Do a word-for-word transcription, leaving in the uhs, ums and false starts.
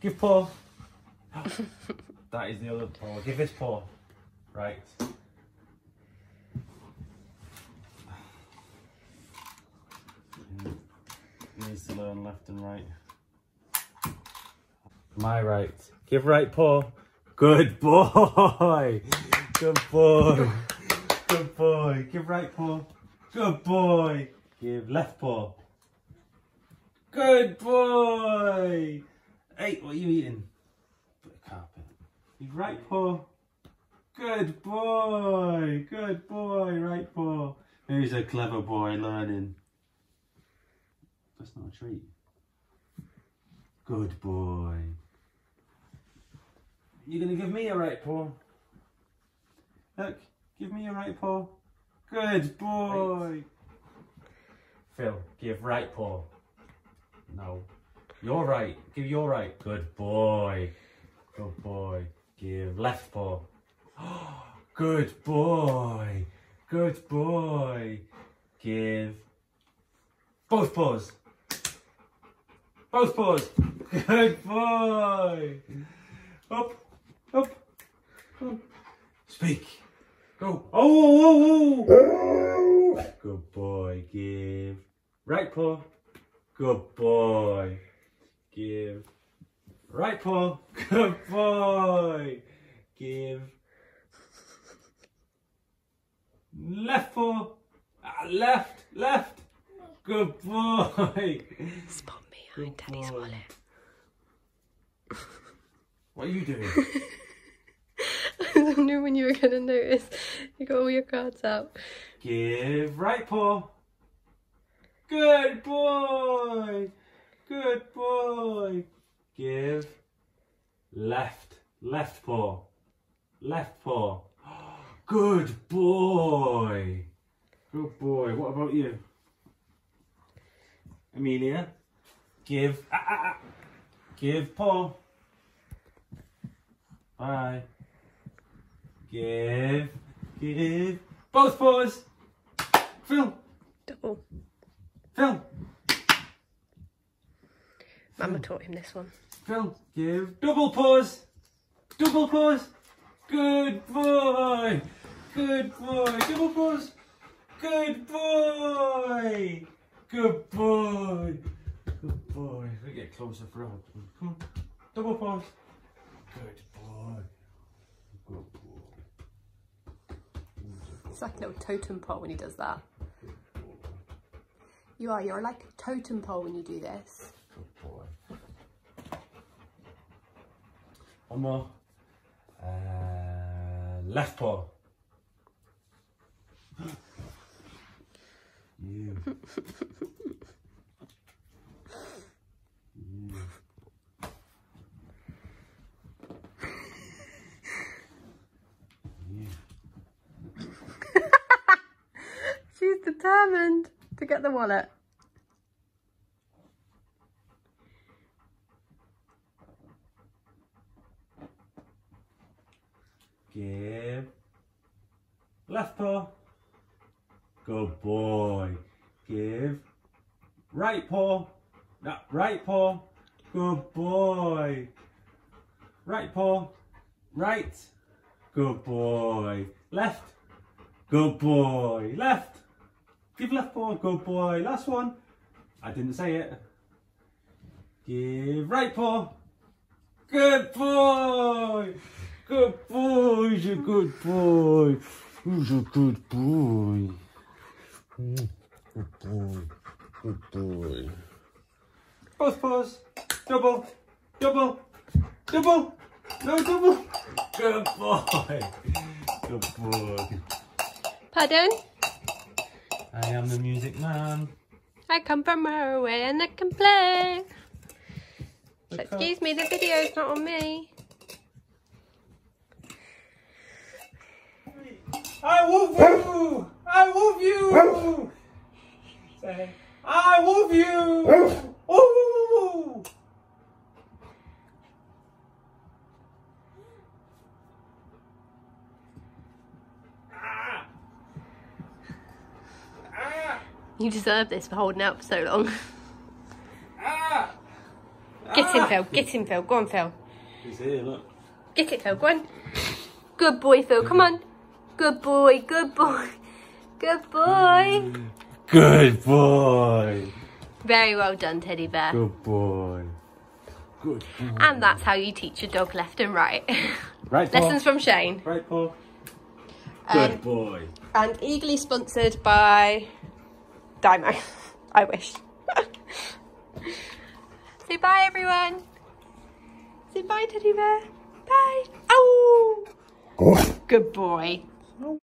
Give paw. That is the other paw. Give this paw. Right. Needs to learn left and right. My right. Give right paw. Good boy. Good boy. Good boy. Give right paw. Good boy. Give left paw. Good boy. Hey, what are you eating? Bit of carpet. Give right paw. Good boy. Good boy. Right paw. Who's a clever boy learning? That's not a treat. Good boy. You're going to give me a right paw. Look, give me a right paw. Good boy. Right. Phil, give right paw. No. You're right. Give your right. Good boy. Good boy. Give left paw. Good boy. Good boy. Give both paws. Both paws. Good boy. Up, up, up. Speak. Go. Oh, oh, oh, oh. Good boy. Give right paw. Good boy. Give right paw. Good boy. Give left paw. Ah, left, left. Good boy. Spot behind Good Daddy's boy. Wallet. What are you doing? I knew when you were going to notice. You got all your cards out. Give right paw. Good boy. Good boy. Give left. Left paw. Left paw. Good boy. Good boy. What about you? Amelia. Give. Ah, ah, ah. Give paw. Bye. Give. Give. Both paws. Phil. Double. Phil. Mama taught him this one. Phil, give double paws. Double paws. Good boy. Good boy. Double paws. Good boy. Good boy. Good boy. We get closer for our one. Come on. Double paws. Good boy. Good boy. It's like no totem pole when he does that. You are. You're like a totem pole when you do this. Good boy. One more. Uh, left paw. You. You. You. She's determined to get the wallet. Give left paw. Good boy. Give right paw. Not right paw. Good boy. Right paw. Right. Good boy. Left. Good boy. Left. Give left paw. Good boy. Last one. I didn't say it. Give right paw. Good boy. Good boy, he's a good boy. He's a good boy. Good boy, good boy. Both paws. Double, double, double. No, double. Good boy. Good boy. Pardon? I am the music man. I come from her away and I can play. Look Excuse up. me, the video's not on me. I woof you! I woof you! Say, I woof you! Ooh! Ah. Ah. You deserve this for holding out for so long. Ah. Get Get him, Phil. Get him, Phil. Go on, Phil. He's here, look. Get it, Phil. Go on. Good boy, Phil. Come on. Good boy. Good boy. Good boy. Good boy. Very well done, Teddy Bear. Good boy. Good boy. And that's how you teach your dog left and right. Right, Paul. Lessons from Shane. Right, Paul. Good um, boy. And eagerly sponsored by Dymo. I wish. Say bye, everyone. Say bye, Teddy Bear. Bye. Ow! Good boy.